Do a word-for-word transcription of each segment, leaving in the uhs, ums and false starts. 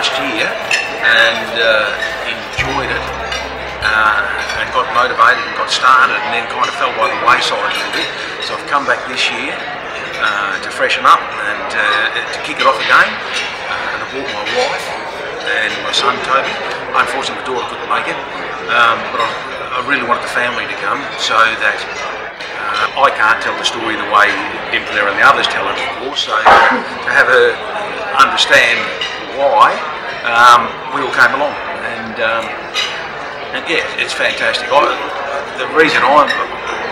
last year and uh, enjoyed it uh, and got motivated and got started, and then kind of fell by the wayside a little bit. So I've come back this year uh, to freshen up and uh, to kick it off again. Uh, and I brought my wife and my son Toby. Unfortunately, my daughter couldn't make it, um, but I, I really wanted the family to come so that. Uh, I can't tell the story the way Dymphna and the others tell it, of course, so to have her understand why um, we all came along, and, um, and yeah, it's fantastic. I, the reason I'm,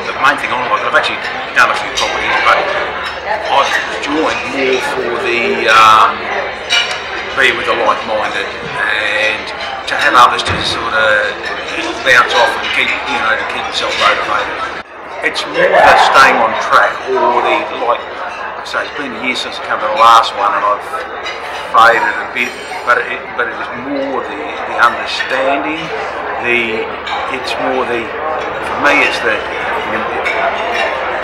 the main thing I like, I've actually done a few properties, but I've joined more for the um, be with the like-minded, and to have others to sort of bounce off and keep, you know, to keep yourself motivated. It's more the staying on track, or the, like I say, it's been a year since I came to the last one and I've faded a bit, but it, but it is more the, the understanding, the, it's more the, for me it's the,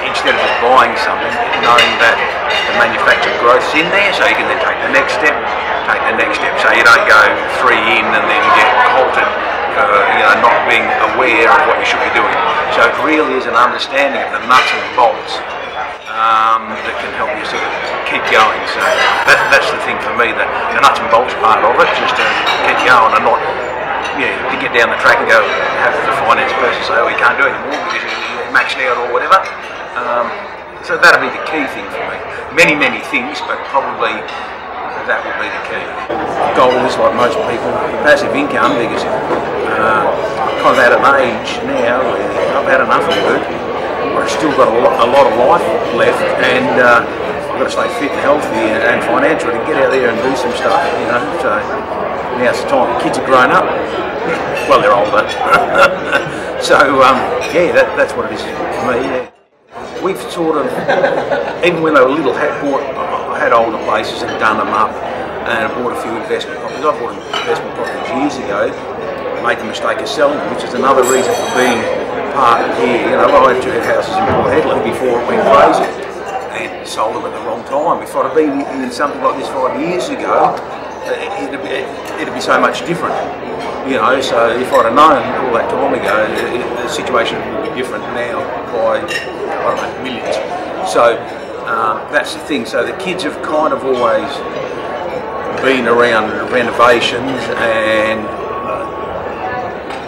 instead of just buying something, knowing that the manufactured growth's in there, so you can then take the next step, take the next step, so you don't go three in and then get halted, for, you know, not being aware of what you should be doing. So it really is an understanding of the nuts and bolts um, that can help you sort of keep going. So that, that's the thing for me, the, the nuts and bolts part of it, just to keep going and not, you know, to get down the track and go have the finance person say, oh, you can't do it anymore because you're maxed out or whatever. Um, so that'll be the key thing for me. Many, many things, but probably that will be the key. Gold is, like most people, passive income, because uh, I've had an age now where I've had enough of work, but I've still got a lot, a lot of life left, and uh, I've got to stay fit and healthy and, and financial to get out there and do some stuff, you know. So now's the time. The kids are grown up. Well, they're older. So, um, yeah, that, that's what it is for me. Yeah. We've sort of, even when they were little, had bought, I had older places and done them up, and I bought a few investment properties. I bought investment properties years ago. Made the mistake of selling, which is another reason for being part of here. You know, I had two houses in Port Headland before it went crazy, and sold them at the wrong time. If I'd have been in something like this five years ago, it'd be, it'd be so much different. You know, so if I'd have known all that time ago, it, it, the situation would be different now by, I don't know, millions. So um, that's the thing. So the kids have kind of always been around renovations and.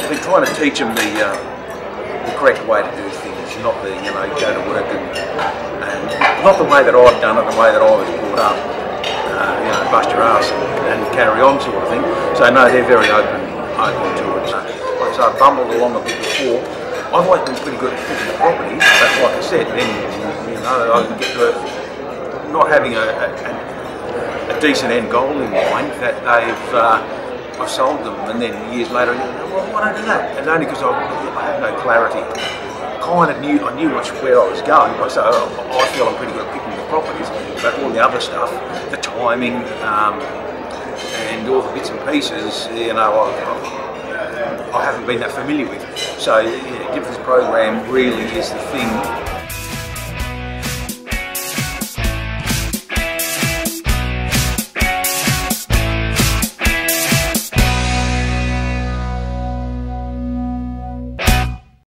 I've been trying to teach them the, uh, the correct way to do things, not the, you know, go to work and, and not the way that I've done it, the way that I was brought up, uh, you know, bust your ass and, and carry on sort of thing. So no, they're very open, open to it. So, like I said, I've bumbled along a bit before. I've always been pretty good at picking the property, but like I said, then, you know, I can get to it not having a, a, a decent end goal in mind that they've, uh, I've sold them, and then years later, well, why don't I do that? And only because I, I had no clarity. Kind of knew, I knew which, where I was going, so I feel I'm pretty good at picking the properties, but all the other stuff, the timing, um, and all the bits and pieces, you know, I, I, I haven't been that familiar with. So, you know, Dymphna's program really is the thing